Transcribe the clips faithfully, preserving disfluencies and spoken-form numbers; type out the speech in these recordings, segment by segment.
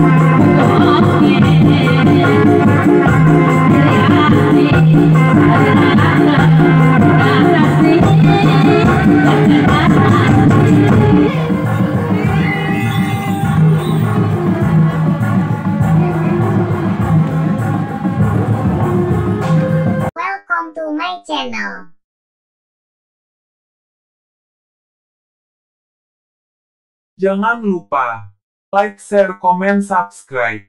Welcome to my channel. Jangan lupa like, share, comment, subscribe.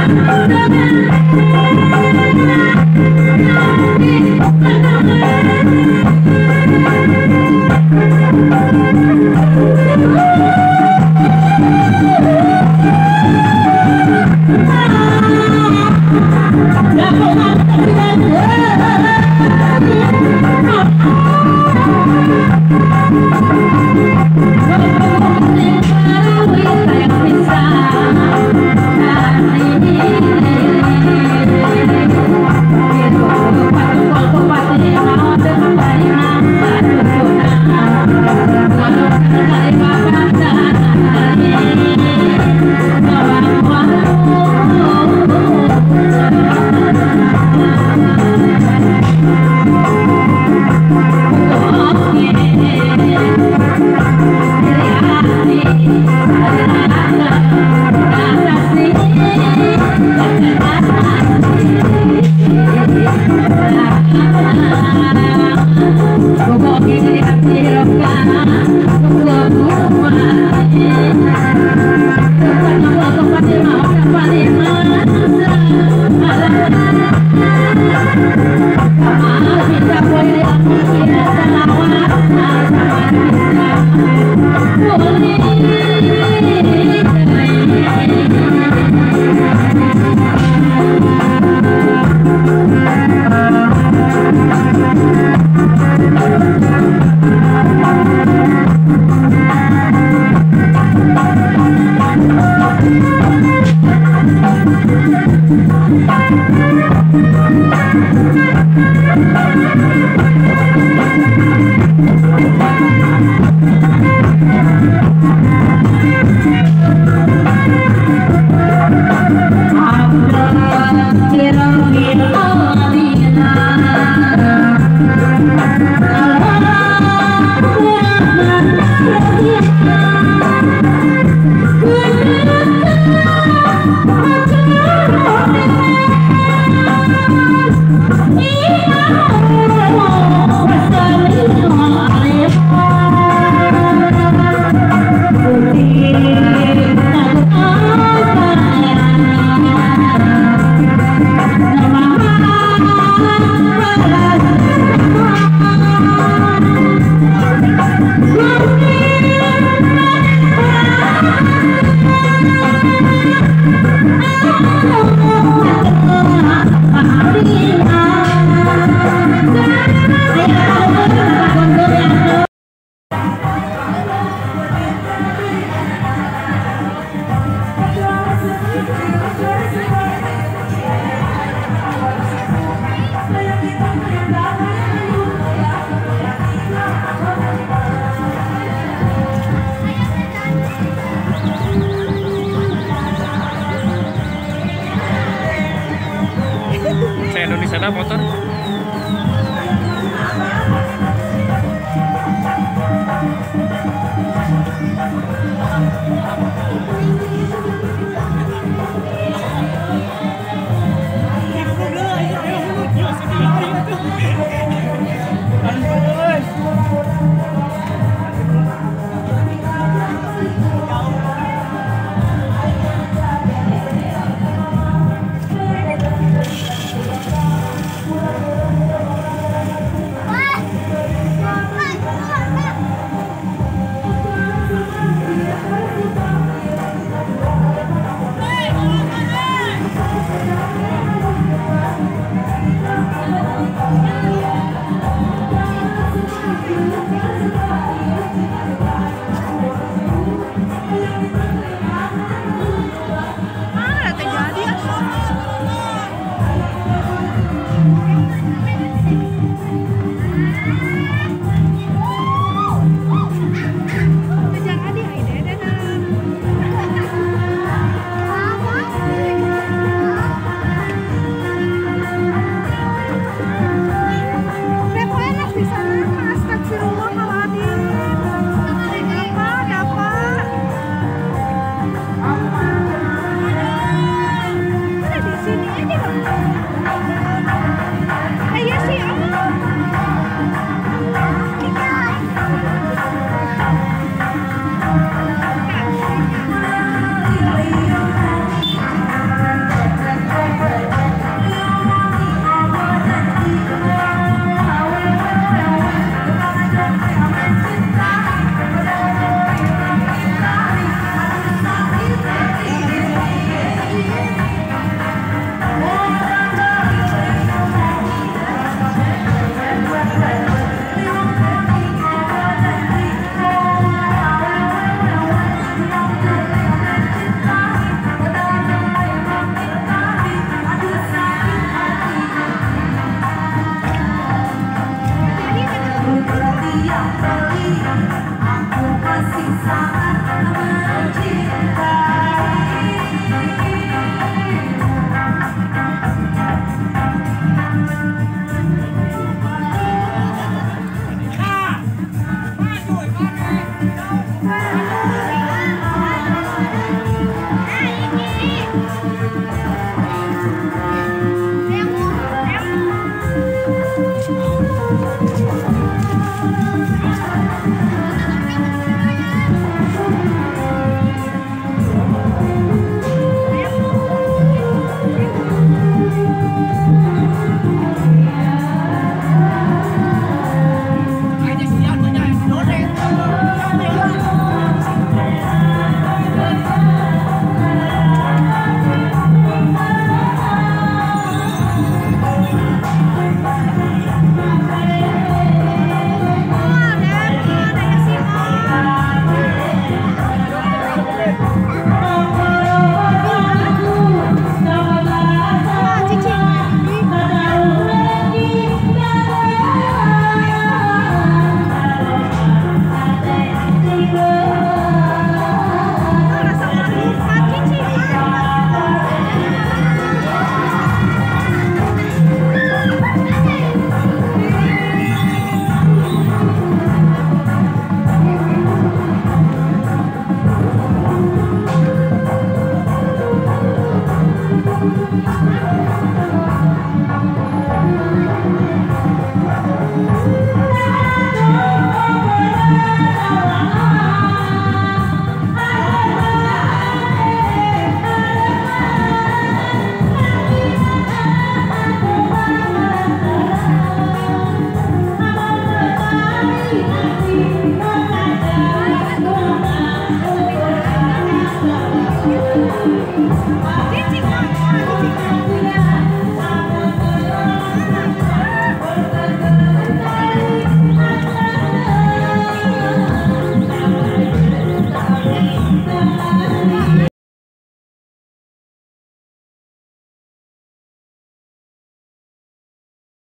No, Indonesia ada motor.